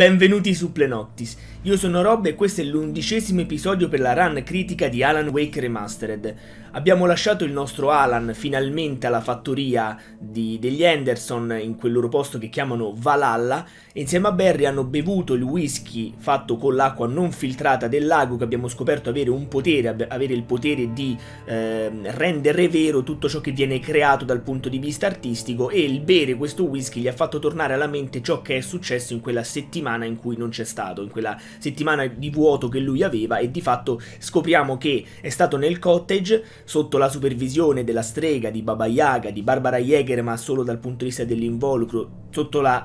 Benvenuti su Plenoctis, io sono Rob e questo è l'11° episodio per la run critica di Alan Wake Remastered. Abbiamo lasciato il nostro Alan finalmente alla fattoria degli Anderson, in quel loro posto che chiamano Valhalla, e insieme a Barry hanno bevuto il whisky fatto con l'acqua non filtrata del lago, che abbiamo scoperto avere un potere, avere il potere di rendere vero tutto ciò che viene creato dal punto di vista artistico, e il bere questo whisky gli ha fatto tornare alla mente ciò che è successo in quella settimana in cui non c'è stato, in quella settimana di vuoto che lui aveva, e di fatto scopriamo che è stato nel cottage sotto la supervisione della strega, di Baba Yaga, di Barbara Jäger, ma solo dal punto di vista dell'involucro, sotto la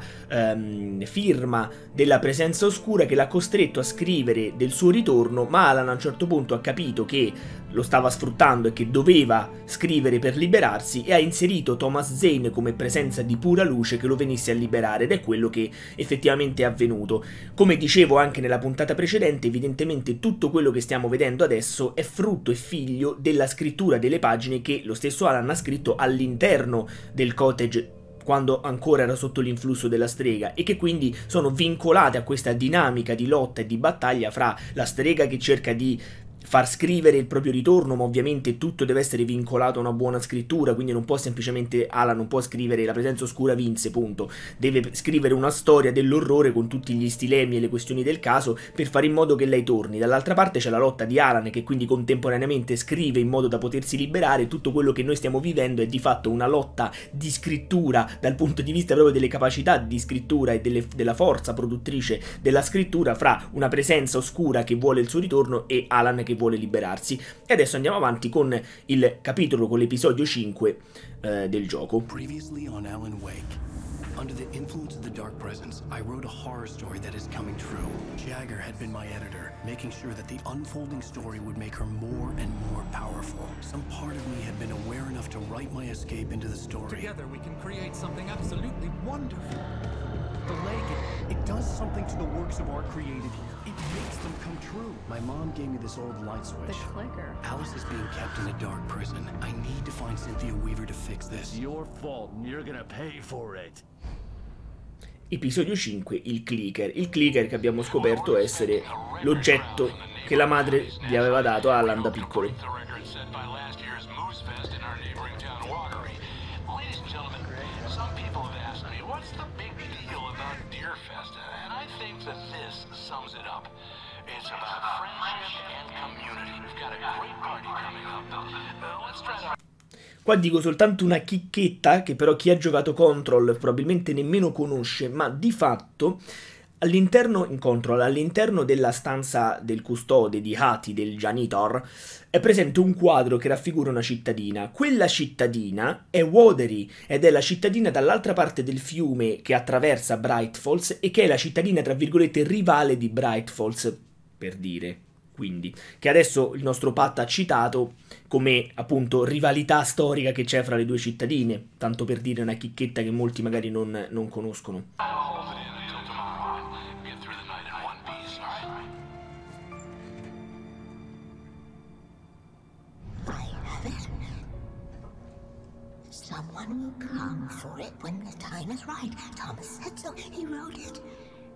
firma della presenza oscura che l'ha costretto a scrivere del suo ritorno. Ma Alan a un certo punto ha capito che lo stava sfruttando e che doveva scrivere per liberarsi, e ha inserito Thomas Zane come presenza di pura luce che lo venisse a liberare, ed è quello che effettivamente è avvenuto. Come dicevo anche nella puntata precedente, evidentemente tutto quello che stiamo vedendo adesso è frutto e figlio della scrittura delle pagine che lo stesso Alan ha scritto all'interno del cottage quando ancora era sotto l'influsso della strega, e che quindi sono vincolate a questa dinamica di lotta e di battaglia fra la strega che cerca di far scrivere il proprio ritorno, ma ovviamente tutto deve essere vincolato a una buona scrittura, quindi non può semplicemente Alan non può scrivere la presenza oscura vinse, punto. Deve scrivere una storia dell'orrore con tutti gli stilemi e le questioni del caso per fare in modo che lei torni. Dall'altra parte c'è la lotta di Alan, che quindi contemporaneamente scrive in modo da potersi liberare. Tutto quello che noi stiamo vivendo è di fatto una lotta di scrittura dal punto di vista proprio delle capacità di scrittura e della forza produttrice della scrittura, fra una presenza oscura che vuole il suo ritorno e Alan che vuole liberarsi. E adesso andiamo avanti con il capitolo, con l'episodio 5 del gioco. Previously on Alan Wake, under the influence of the dark presence, I wrote a horror story that is coming true. Jagger had been my editor, making sure that the unfolding story would make her more and more powerful. Some part of me had been aware enough to write my escape into the story. Together we can create something absolutely wonderful. The lake, it does something to the works of art created here. It makes them come true. My mom gave me this old light switch. The clicker. Alice is being kept in a dark prison. I need to find Cynthia Weaver to fix this. Your fault, and you're gonna pay for it. Episodio 5, il clicker. Il clicker che abbiamo scoperto essere l'oggetto che la madre gli aveva dato a Alan da piccolo. Qua dico soltanto una chicchetta che però chi ha giocato Control probabilmente nemmeno conosce, ma di fatto all'interno, in Control, all'interno della stanza del custode di Hati, del janitor, è presente un quadro che raffigura una cittadina. Quella cittadina è Watery, ed è la cittadina dall'altra parte del fiume che attraversa Bright Falls, e che è la cittadina tra virgolette rivale di Bright Falls, per dire. Quindi, che adesso il nostro Pat ha citato come appunto rivalità storica che c'è fra le due cittadine, tanto per dire una chicchetta che molti magari non conoscono. Someone will come for it when the time is right. Thomas said so. He wrote it.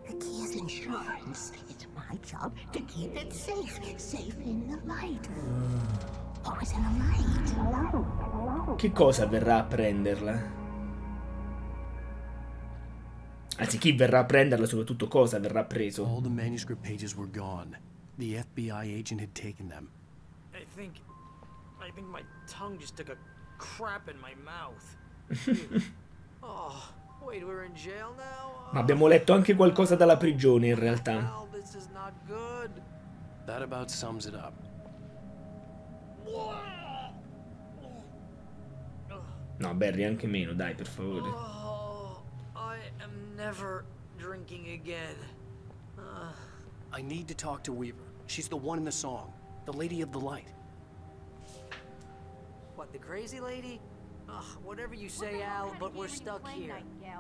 The key is insurance. It's my job to keep it safe. Safe in the light. Always in the light. Hello, hello. Che cosa verrà a prenderla? Anzi, chi verrà a prenderla, soprattutto cosa verrà preso? All the manuscript pages were gone. The FBI agent had taken them. I think my tongue just took a crap in my mouth. Oh. Ma abbiamo letto anche qualcosa dalla prigione in realtà. No, Barry, anche meno, dai, per favore. I need to talk to Weaver. She's the one in the song, the lady of the light. What, the crazy lady? Ugh, whatever you say, Al, but we're stuck here.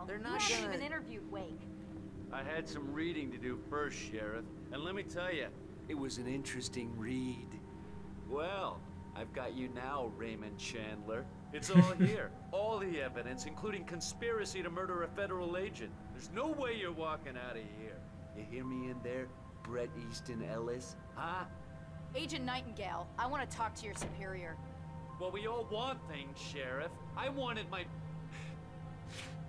They're not even interviewed Wake. I had some reading to do first, Sheriff, and let me tell you, it was an interesting read. Well, I've got you now, Raymond Chandler. It's all here, all the evidence, including conspiracy to murder a federal agent. There's no way you're walking out of here. hear me in there, Brett Easton Ellis, huh? Agent Nightingale, I want to talk to your superior. Well, we all want things, Sheriff. I wanted my...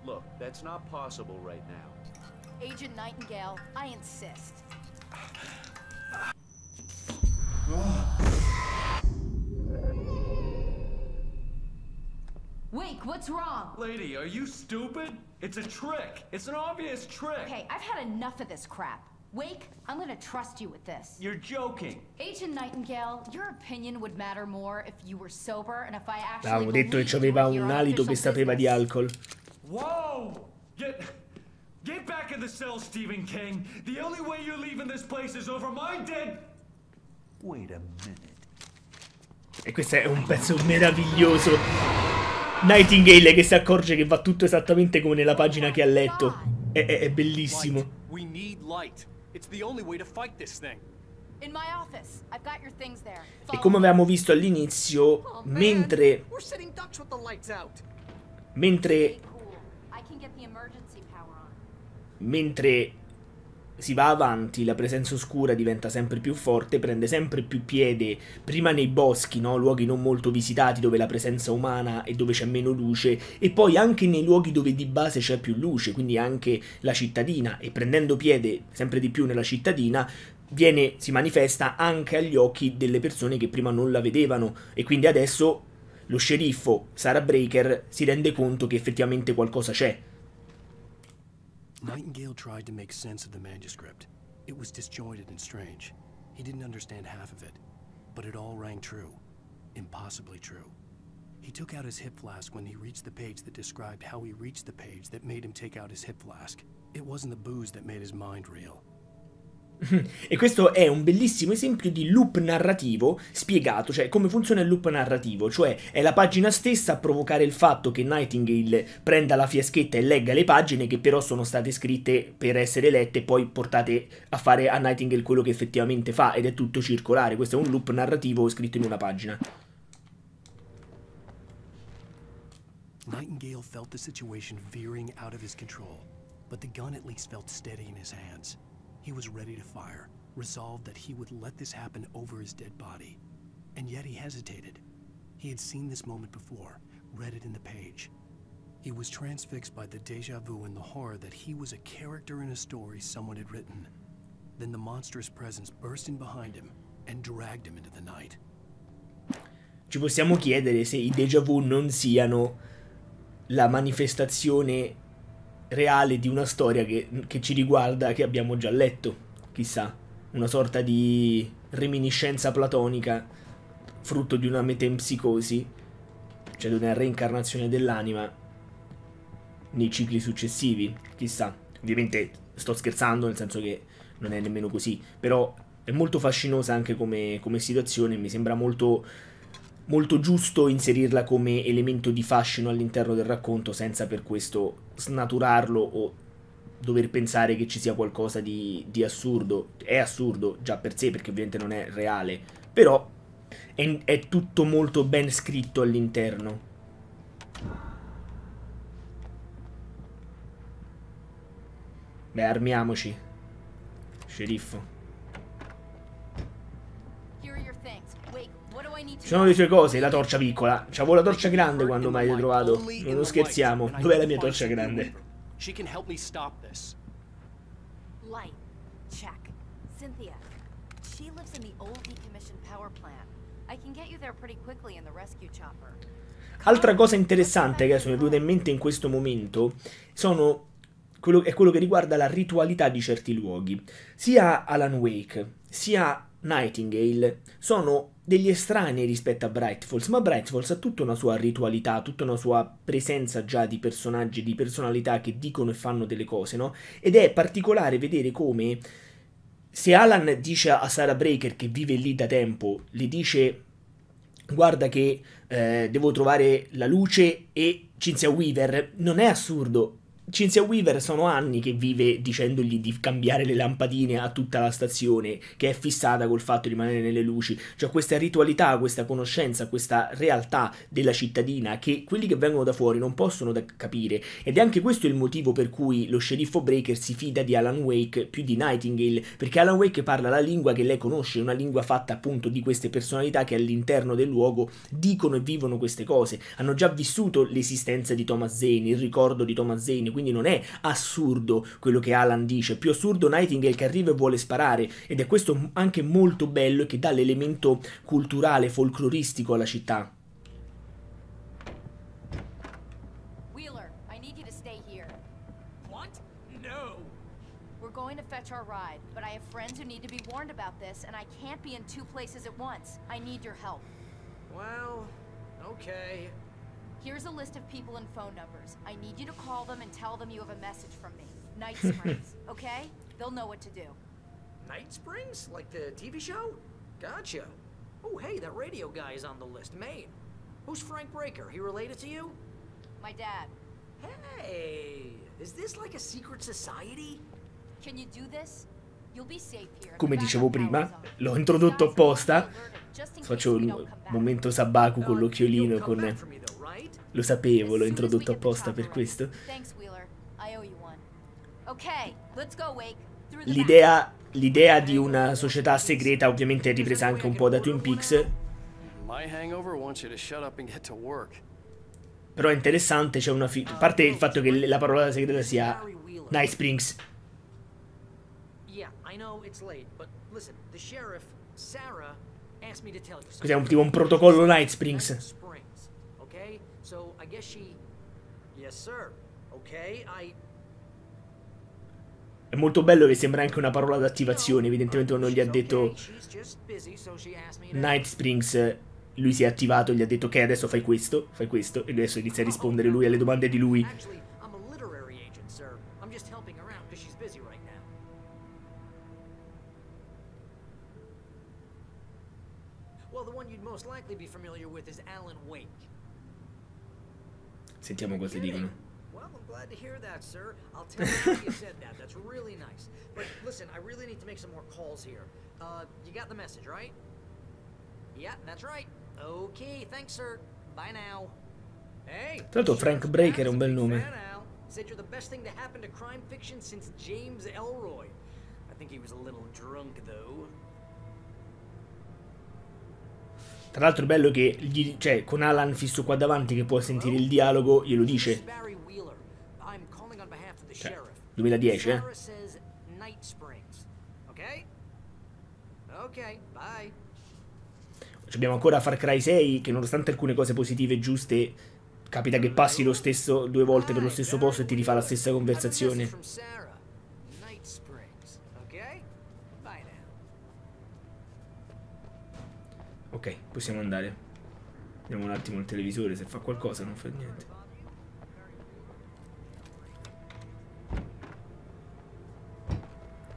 Look, that's not possible right now. Agent Nightingale, I insist. Wake, what's wrong? Lady, are you stupid? It's a trick. It's an obvious trick. Okay, I've had enough of this crap. Wake, I'm gonna trust you with this. You're joking. Agent Nightingale, your opinion would matter more if you were sober and if I actually... Avevamo detto che c'aveva un alito che sapeva di alcol. Wow! Get back in the cell, Stephen King. The only way you're leaving this place is over my dead... Wait a minute. E questo è un pezzo meraviglioso. Nightingale che si accorge che va tutto esattamente come nella pagina che ha letto. È bellissimo. We need light. It's the only way to fight this thing. In my office, I've got your things there. E come avevamo visto all'inizio, mentre si va avanti, la presenza oscura diventa sempre più forte, prende sempre più piede, prima nei boschi, no? Luoghi non molto visitati dove la presenza umana e dove c'è meno luce, e poi anche nei luoghi dove di base c'è più luce, quindi anche la cittadina, e prendendo piede sempre di più nella cittadina viene, si manifesta anche agli occhi delle persone che prima non la vedevano, e quindi adesso lo sceriffo Sarah Breaker si rende conto che effettivamente qualcosa c'è. Nightingale tried to make sense of the manuscript. It was disjointed and strange. He didn't understand half of it, but it all rang true. Impossibly true. He took out his hip flask when he reached the page that described how he reached the page that made him take out his hip flask. It wasn't the booze that made his mind reel. E questo è un bellissimo esempio di loop narrativo spiegato, cioè come funziona il loop narrativo, cioè è la pagina stessa a provocare il fatto che Nightingale prenda la fiaschetta e legga le pagine che però sono state scritte per essere lette e poi portate a fare a Nightingale quello che effettivamente fa, ed è tutto circolare. Questo è un loop narrativo scritto in una pagina. Nightingale felt the situation veering out of his control, but the gun at least felt steady in his hands. He was ready to fire, resolved that he would let this happen over his dead body. And yet he hesitated. He had seen this moment before, read it in the page. He was transfixed by the déjà vu and the horror that he was a character in a story someone had written. Then the monstrous presence burst in behind him and dragged him into the night. Ci possiamo chiedere se i déjà vu non siano la manifestazione reale di una storia che ci riguarda, che abbiamo già letto, chissà, una sorta di reminiscenza platonica frutto di una metempsicosi, cioè di una reincarnazione dell'anima nei cicli successivi, chissà. Ovviamente sto scherzando, nel senso che non è nemmeno così, però è molto fascinosa anche come situazione, mi sembra molto giusto inserirla come elemento di fascino all'interno del racconto senza per questo snaturarlo o dover pensare che ci sia qualcosa di assurdo. È assurdo già per sé perché ovviamente non è reale, però è tutto molto ben scritto all'interno. Beh, armiamoci, sceriffo. Ci sono le sue cose, la torcia piccola. C'avevo la torcia grande quando mai l'ho trovato. Non scherziamo. Dov'è la mia torcia grande? Light. Check. Cynthia. She lives in the old decommissioned power plant. I can get you there pretty quickly in the rescue chopper. Altra cosa interessante che mi è venuta in mente in questo momento è quello che riguarda la ritualità di certi luoghi. Sia Alan Wake, sia Nightingale sono degli estranei rispetto a Bright Falls, ma Bright Falls ha tutta una sua ritualità, tutta una sua presenza già di personaggi, di personalità che dicono e fanno delle cose, no? Ed è particolare vedere come, se Alan dice a Sarah Breaker, che vive lì da tempo, le dice guarda che devo trovare la luce e Cynthia Weaver, non è assurdo. Cynthia Weaver sono anni che vive dicendogli di cambiare le lampadine a tutta la stazione, che è fissata col fatto di rimanere nelle luci, cioè questa ritualità, questa conoscenza, questa realtà della cittadina che quelli che vengono da fuori non possono capire, ed è anche questo il motivo per cui lo sceriffo Breaker si fida di Alan Wake più di Nightingale, perché Alan Wake parla la lingua che lei conosce, una lingua fatta appunto di queste personalità che all'interno del luogo dicono e vivono queste cose, hanno già vissuto l'esistenza di Thomas Zane, il ricordo di Thomas Zane, quindi non è assurdo quello che Alan dice, più assurdo Nightingale che arriva e vuole sparare, ed è questo anche molto bello che dà l'elemento culturale, folcloristico alla città. Wheeler, I need you to stay here. What? No. We're going to fetch our ride, but I have friends who need to be warned about this and I can't be in two places at once. I need your help. Well, okay. Here's a list of people and phone numbers. I need you to call them and tell them you have a message from me. Night Springs, okay? They'll know what to do. Night Springs? Like the TV show? Gotcha. Oh, hey, that radio guy is on the list. Maine. Who's Frank Breaker? He related to you? My dad. Hey, is this like a secret society? Can you do this? You'll be safe here. Come dicevo prima, l'ho introdotto apposta. Faccio un momento Sabaku con l'occhiolino con... Lo sapevo, l'ho introdotto apposta per questo. L'idea di una società segreta ovviamente è ripresa anche un po' da Twin Peaks. Però è interessante, c'è una... A parte il fatto che la parola segreta sia Night Springs. Cos'è, un tipo un protocollo Night Springs? So I guess she... Yes, sir. Okay, I... È molto bello che sembra anche una parola d'attivazione, evidentemente non gli ha detto Night Springs, lui si è attivato, gli ha detto ok, adesso fai questo, e adesso inizia a rispondere lui alle domande di lui. Well, the one you'd most likely be familiar with is Alan Wake. Sentiamo cosa dicono. Tanto Frank Breaker è un bel nome. Tra l'altro è bello che gli, cioè, con Alan fisso qua davanti che può sentire il dialogo, glielo dice. Cioè, 2010, eh? Abbiamo ancora Far Cry 6 che nonostante alcune cose positive e giuste capita che passi lo stesso due volte per lo stesso posto e ti rifà la stessa conversazione. Ok, possiamo andare. Vediamo un attimo il televisore, se fa qualcosa non fa niente.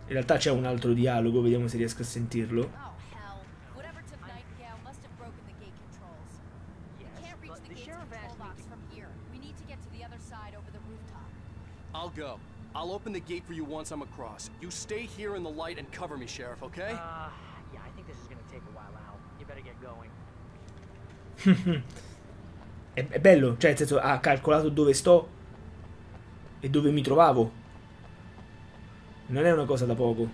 In realtà c'è un altro dialogo, vediamo se riesco a sentirlo. I'll go. I'll open the gate for you once I'm across. You stay here in the light and cover me, Sheriff, okay? Yeah, I think this is gonna take a while out. È bello, cioè nel senso ha calcolato dove sto e dove mi trovavo. Non è una cosa da poco.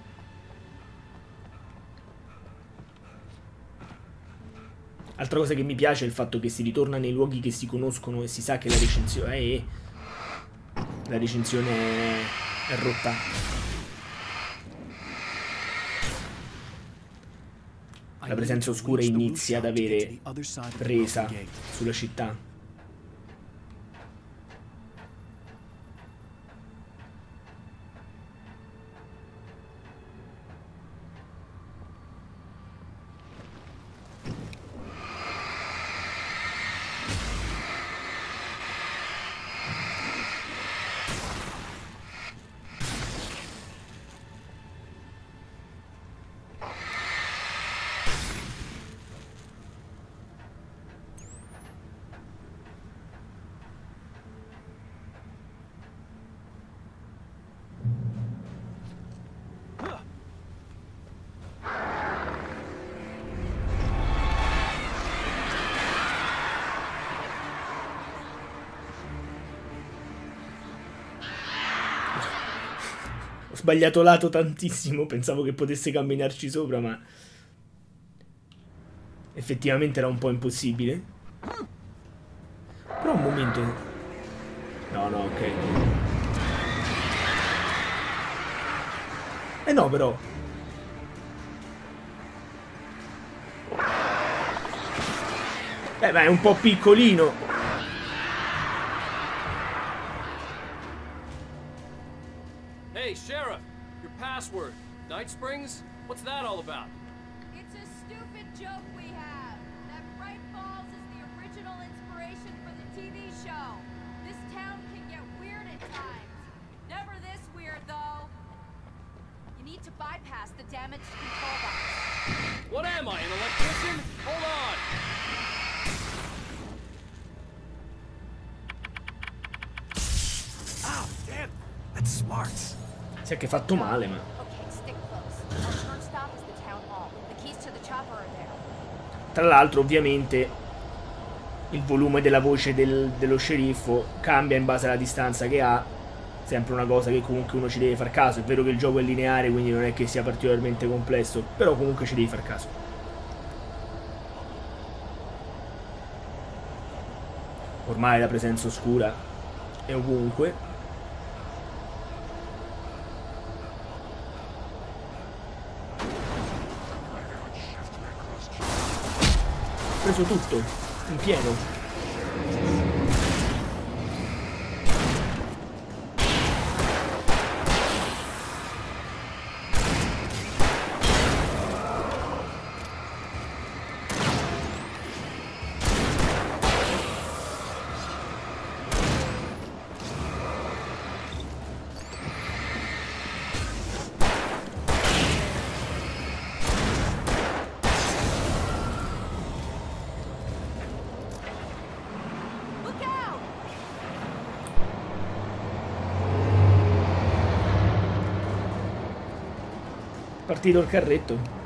Altra cosa che mi piace è il fatto che si ritorna nei luoghi che si conoscono e si sa che la recensione è... La recensione è rotta. La presenza oscura inizia ad avere presa sulla città. sbagliato lato tantissimo, pensavo che potesse camminarci sopra, ma effettivamente era un po' impossibile. Però un momento. No, no, ok. Eh no, però. Ma è un po' piccolino. Hey, Sheriff, your password. Night Springs? What's that all about? It's a stupid joke we have. That Bright Falls is the original inspiration for the TV show. This town can get weird at times. Never this weird, though. You need to bypass the damaged control box. What am I, an electrician? Hold on. Si è che fatto male, ma tra l'altro ovviamente il volume della voce dello sceriffo cambia in base alla distanza che ha. Sempre una cosa che comunque uno ci deve far caso. È vero che il gioco è lineare, quindi non è che sia particolarmente complesso, però comunque ci devi far caso. Ormai la presenza oscura è ovunque. Preso tutto, in pieno. Partito il carretto.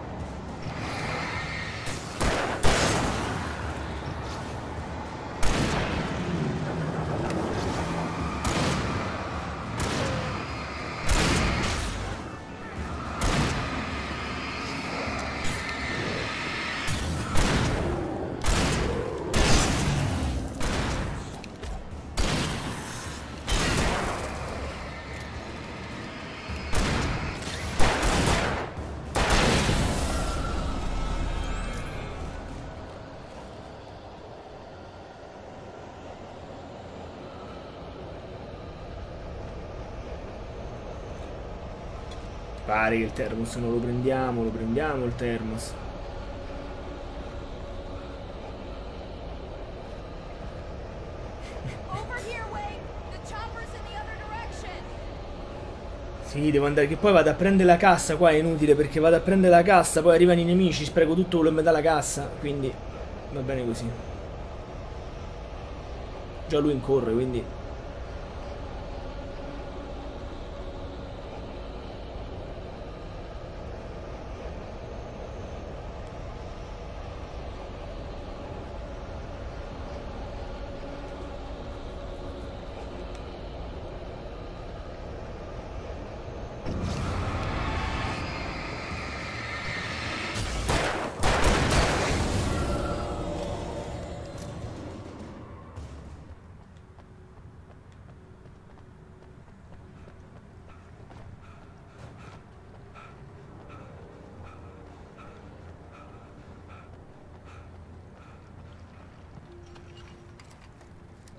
Pare che il termos non lo prendiamo, il termos. Sì, devo andare, che poi vado a prendere la cassa qua, è inutile perché vado a prendere la cassa, poi arrivano i nemici, spreco tutto quello che mi dà la cassa, quindi va bene così. Già lui incorre, quindi...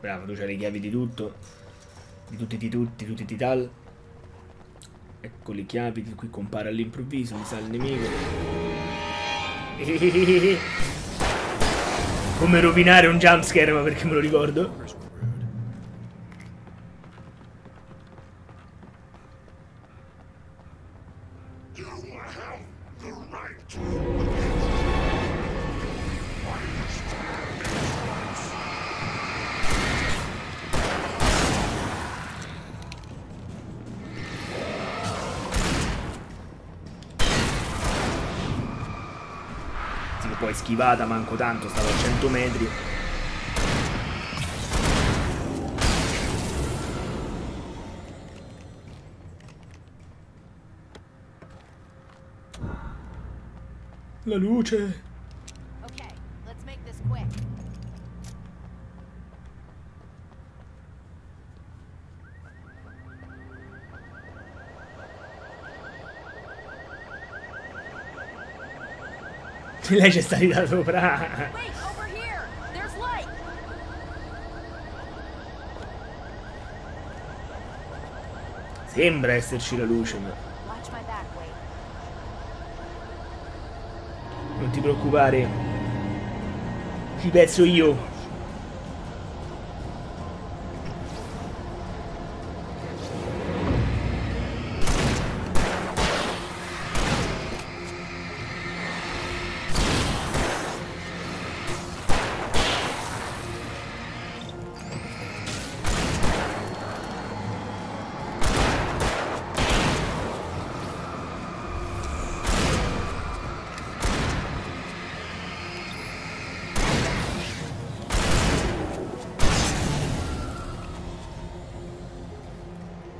Bravo, tu c'hai le chiavi di tutto. Di tutti, di tal. Ecco le chiavi, di cui compare all'improvviso, mi sa il nemico. Come rovinare un jumpscare, ma perché me lo ricordo? Schivata manco tanto, stavo a 100 metri. La luce. Okay, let's make this quick. Lei c'è stata da sopra. Sembra esserci la luce, ma... Non ti preoccupare. Ci penso io.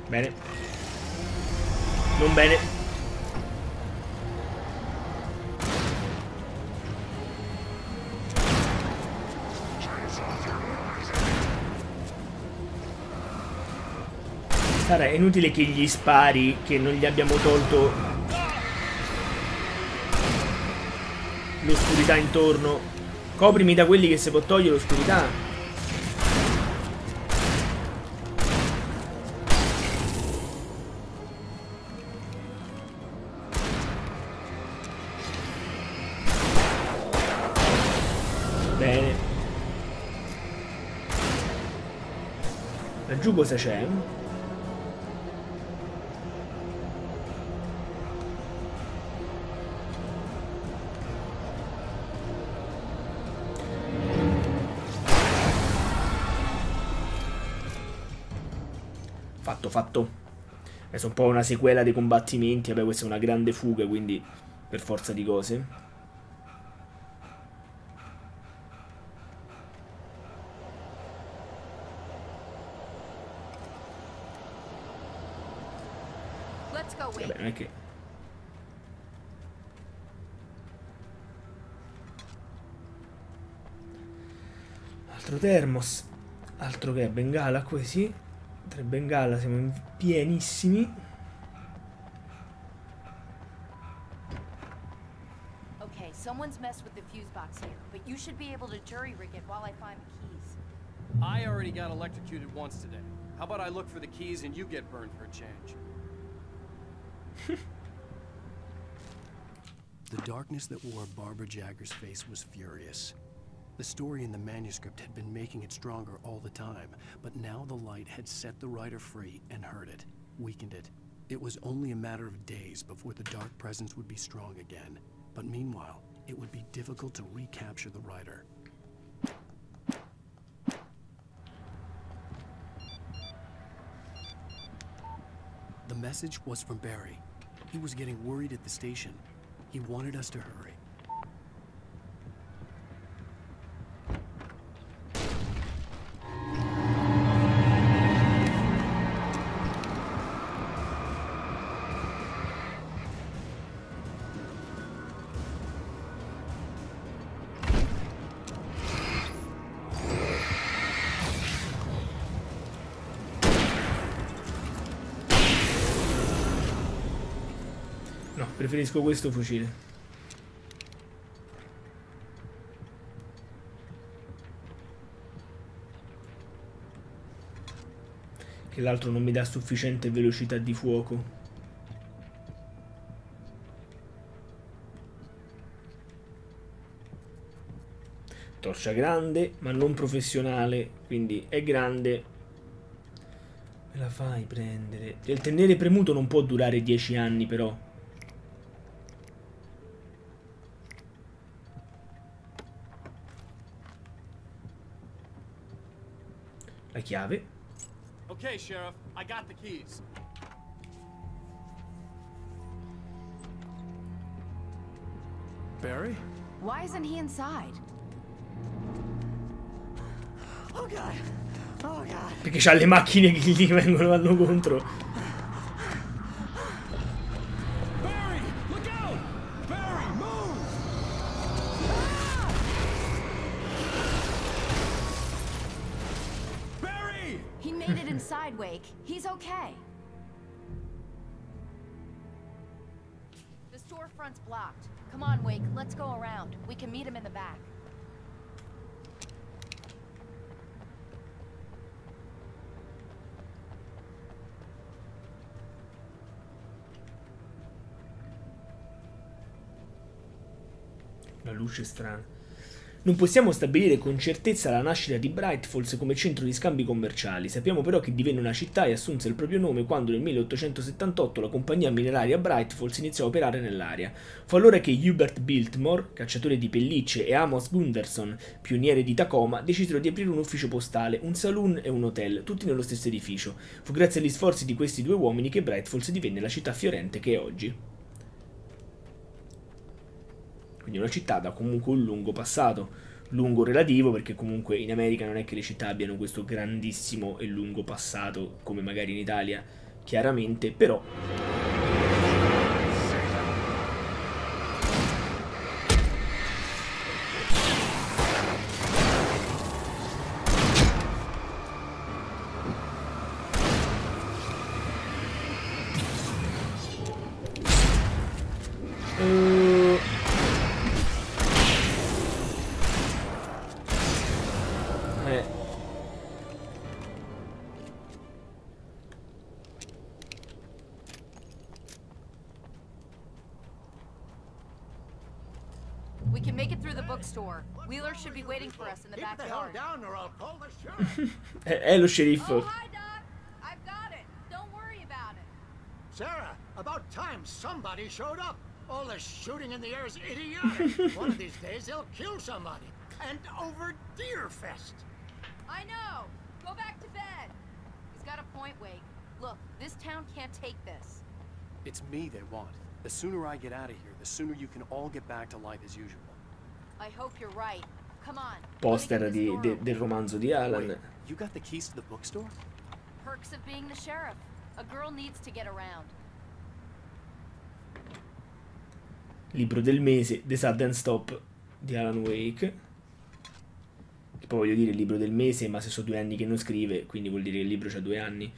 Bene. Non bene. Sarà inutile che gli spari, che non gli abbiamo tolto l'oscurità intorno. Coprimi da quelli che si può togliere l'oscurità. Giù cosa c'è? Fatto, fatto. Adesso un po' una sequela dei combattimenti. Vabbè, questa è una grande fuga, quindi per forza di cose. Vabbè, non è che... Altro termos. Altro che bengala, così. 3 bengala, siamo in pienissimi. Ok, someone's messed with the fuse box here, but you should be able to jury rig it while I find the keys. I already got electrocuted once today. How about I look for the keys and you get burned for a change? The darkness that wore Barbara Jagger's face was furious. The story in the manuscript had been making it stronger all the time, but now the light had set the writer free and hurt it, weakened it. It was only a matter of days before the dark presence would be strong again, but meanwhile, it would be difficult to recapture the writer. The message was from Barry. He was getting worried at the station. He wanted us to hurry. Preferisco questo fucile. Che l'altro non mi dà sufficiente velocità di fuoco. Torcia grande, ma non professionale, quindi è grande. Me la fai prendere. Il tenere premuto non può durare 10 anni però. La chiave. Ok, Sheriff, I got the keys. Barry? Why isn't he inside? Oh god. Oh god. Perché c'ha le macchine che gli vanno contro. Barry, look out! Barry, move! made it inside, Wake. He's okay. The storefront's blocked. Come on, Wake. Let's go around. We can meet him in the back. La luce è strana. Non possiamo stabilire con certezza la nascita di Bright Falls come centro di scambi commerciali. Sappiamo però che divenne una città e assunse il proprio nome quando nel 1878 la compagnia mineraria Bright Falls iniziò a operare nell'area. Fu allora che Hubert Biltmore, cacciatore di pellicce, e Amos Gunderson, pioniere di Tacoma, decisero di aprire un ufficio postale, un saloon e un hotel, tutti nello stesso edificio. Fu grazie agli sforzi di questi due uomini che Bright Falls divenne la città fiorente che è oggi. Quindi una città da comunque un lungo passato, lungo relativo, perché comunque in America non è che le città abbiano questo grandissimo e lungo passato, come magari in Italia, chiaramente, però... È lo sceriffo. Sarah, about time somebody showed up. All the shooting in the air is idiotic. One of these days they'll kill somebody. And over Deerfest. I know. Go back to bed. He's got a point, Wake. Look, this town can't take this. It's me they want. The sooner I get out of here, the sooner you can all get back to life as usual. I hope you're right. Come on. Poster del romanzo di Alan. You got the keys to the bookstore? Perks of being the sheriff. A girl needs to get around. Libro del mese, The Sudden Stop di Alan Wake. Che poi voglio dire libro del mese, ma se sono 2 anni che non scrive, quindi vuol dire che il libro c'ha 2 anni.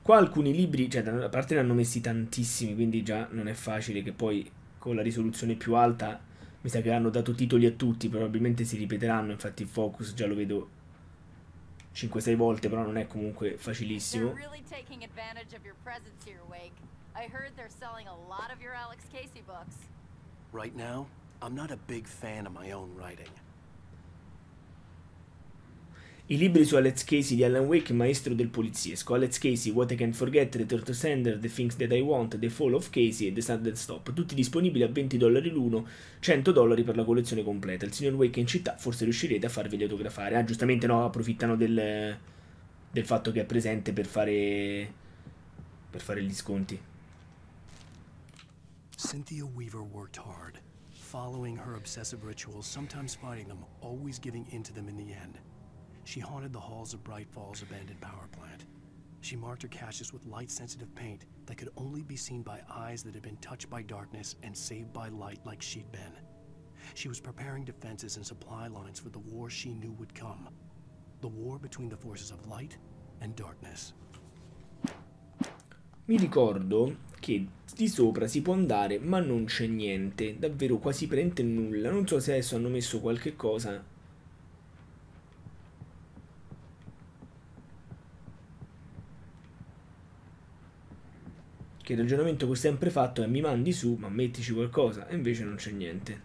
Qua alcuni libri, cioè da una parte ne hanno messi tantissimi, quindi già non è facile che poi con la risoluzione più alta, mi sa che hanno dato titoli a tutti, probabilmente si ripeteranno, infatti il focus già lo vedo 5-6 volte, però non è comunque facilissimo. I heard they're selling a lot of your Alex Casey books. Right now, I'm not a big fan of my own writing. I libri su Alex Casey di Alan Wake, maestro del poliziesco. Alex Casey, What I Can't Forget, The Third Sender, The Things That I Want, The Fall of Casey e The Sudden Stop, tutti disponibili a $20 l'uno, $100 per la collezione completa. Il signor Wake è in città, forse riuscirete a farveli autografare. Ah, giustamente no, approfittano del fatto che è presente per fare gli sconti. Cynthia Weaver worked hard, following her obsessive rituals, sometimes fighting them, always giving into them in the end. She haunted the halls of Bright Falls' abandoned power plant. She marked her caches with light-sensitive paint that could only be seen by eyes that had been touched by darkness and saved by light like she'd been. She was preparing defenses and supply lines for the war she knew would come. The war between the forces of light and darkness. Mi ricordo che di sopra si può andare, ma non c'è niente, davvero quasi prende nulla. Non so se adesso hanno messo qualche cosa. Che il ragionamento che ho sempre fatto è mi mandi su, ma mettici qualcosa, e invece non c'è niente.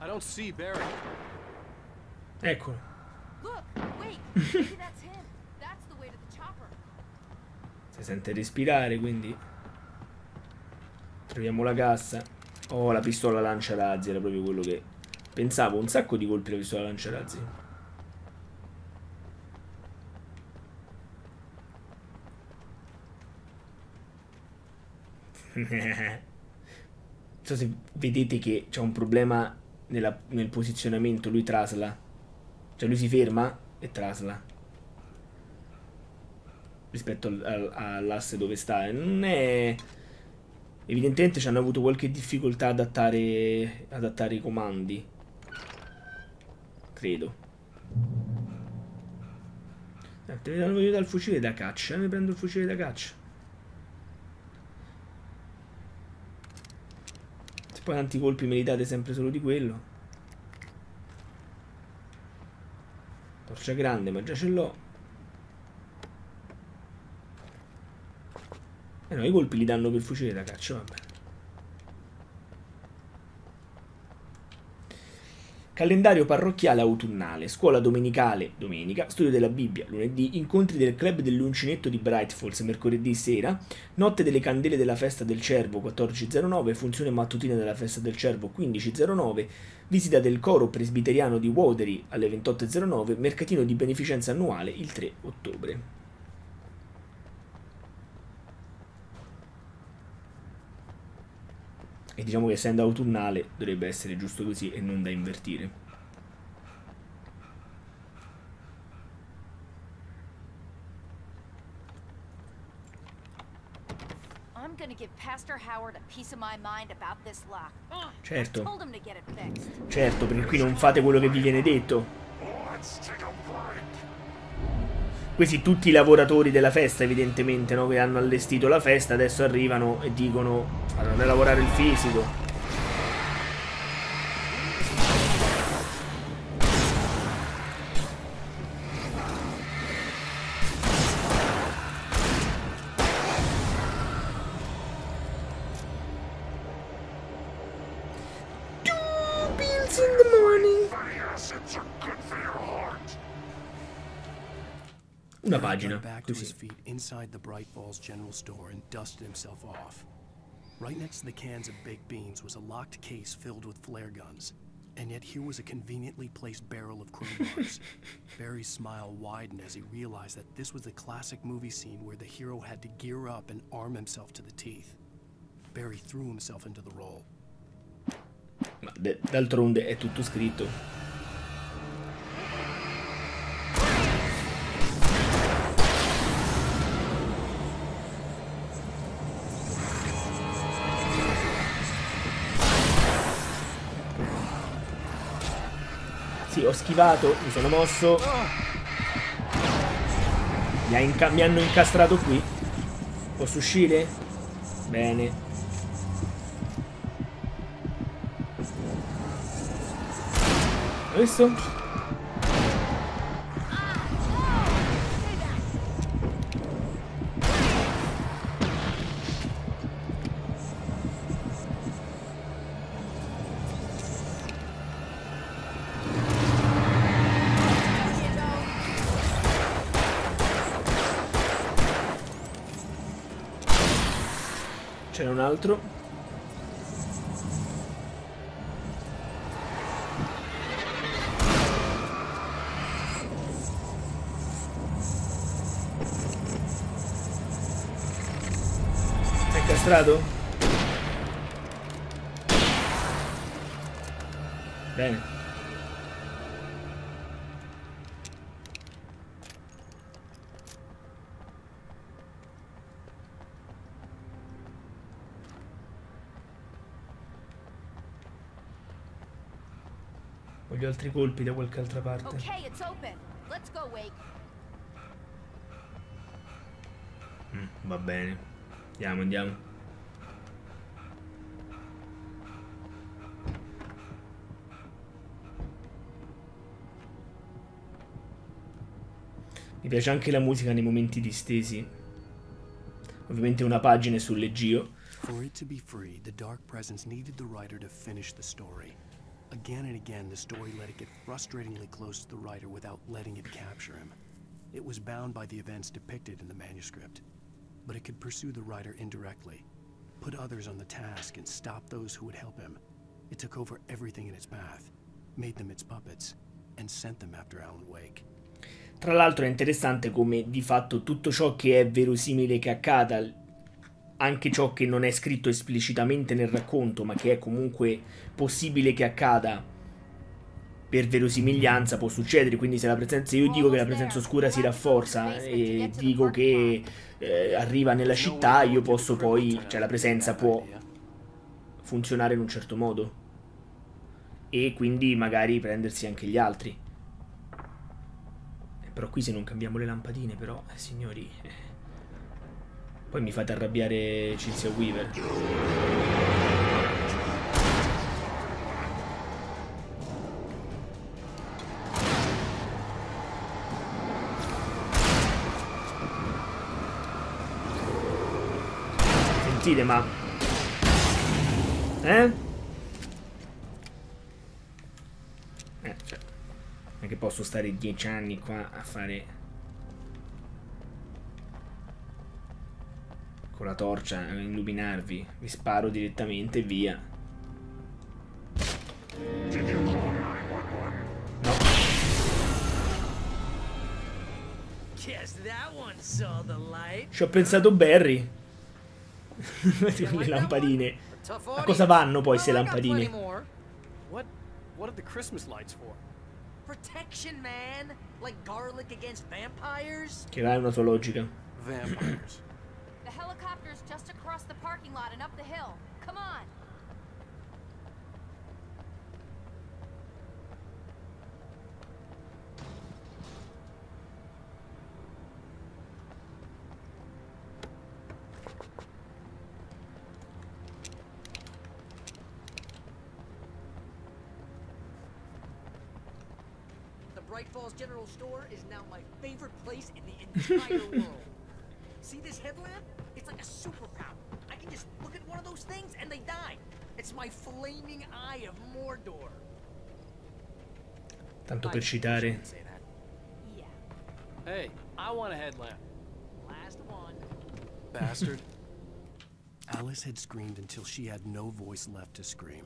I don't see Barry. Eccolo. Look, wait. Maybe that's him. That's the way to the chopper. Si sente respirare, quindi troviamo la cassa. Oh, la pistola lanciarazzi, era proprio quello che pensavo, un sacco di colpi la pistola lanciarazzi. Non so se vedete che c'è un problema nel posizionamento. Lui trasla. Cioè lui si ferma e trasla rispetto all'asse dove sta. Non è... Evidentemente ci hanno avuto qualche difficoltà ad adattare i comandi. credo. Te ne voglio dal fucile da caccia, mi prendo il fucile da caccia. Se poi tanti colpi meritate sempre solo di quello. Torcia grande, ma già ce l'ho. Eh no, i colpi li danno per fucile da caccia, vabbè. Calendario parrocchiale autunnale, scuola domenicale, domenica, studio della Bibbia, lunedì, incontri del club dell'uncinetto di Bright Falls, mercoledì sera, notte delle candele della festa del cervo, 14.09, funzione mattutina della festa del cervo, 15.09, visita del coro presbiteriano di Watery alle 28.09, mercatino di beneficenza annuale il 3 ottobre. E diciamo che essendo autunnale dovrebbe essere giusto così e non da invertire. Certo. Certo, perché qui non fate quello che vi viene detto. Questi tutti i lavoratori della festa, evidentemente, no? Che hanno allestito la festa, adesso arrivano e dicono: andate a lavorare il fisico. $2 bills in the morning. Una pagina così. Inside the Bright Falls General Store and dusted himself off. Right next to the cans of baked beans was a locked case filled with flare guns, and yet here was a conveniently placed barrel of crowbars. Barry's smile widened as he realized that this was the classic movie scene where the hero had to gear up and arm himself to the teeth. Barry threw himself into the role. Ma d'altronde è tutto scritto. Ho schivato, mi sono mosso, mi hanno incastrato qui. Posso uscire? Bene. Questo? C'era un altro. È incastrato? Bene. Voglio altri colpi da qualche altra parte. Va bene. Andiamo, andiamo. Mi piace anche la musica nei momenti distesi. Ovviamente una pagina sul leggio. For it to be free, the dark presence needed the writer to finish the story. Again and again, the story let it get frustratingly close to the writer without letting it capture him. It was bound by the events depicted in the manuscript, but it could pursue the writer indirectly, put others on the task, and stop those who would help him. It took over everything in its path, made them its puppets, and sent them after Alan Wake. Tra l'altro è interessante come di fatto tutto ciò che è verosimile che accada, anche ciò che non è scritto esplicitamente nel racconto, ma che è comunque possibile che accada per verosimiglianza, può succedere. Quindi se la presenza, io dico che la presenza oscura si rafforza e dico che arriva nella città, io posso poi, cioè la presenza può funzionare in un certo modo e quindi magari prendersi anche gli altri. Però qui se non cambiamo le lampadine, però, signori... Poi mi fate arrabbiare Cynthia Weaver. Sentite, ma... Cioè... Non è che posso stare 10 anni qua a fare... Con la torcia a illuminarvi, vi sparo direttamente e via. No. Ci ho pensato Barry. Le lampadine. A cosa vanno poi se lampadine? What are the Christmas lights for? Protection, man. Like garlic against vampires. Che là è una sua logica. Vampires. The helicopter's just across the parking lot and up the hill. Come on. The Bright Falls General Store is now my favorite place in the entire world. See this headlamp? It's like a superpower. I can just look at one of those things and they die. It's my flaming eye of Mordor. Tanto per citare. Yeah. Hey, I want a headlamp. Last one. Bastard. Alice had screamed until she had no voice left to scream.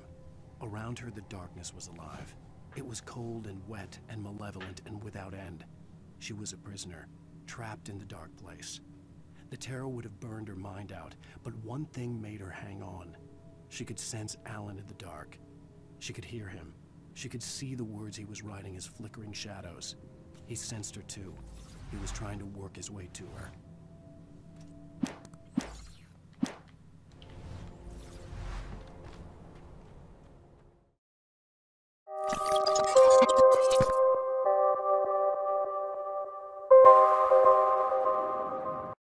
Around her the darkness was alive. It was cold and wet and malevolent and without end. She was a prisoner, trapped in the dark place. The terror would have burned her mind out, but one thing made her hang on. She could sense Alan in the dark. She could hear him. She could see the words he was writing as flickering shadows. He sensed her too. He was trying to work his way to her.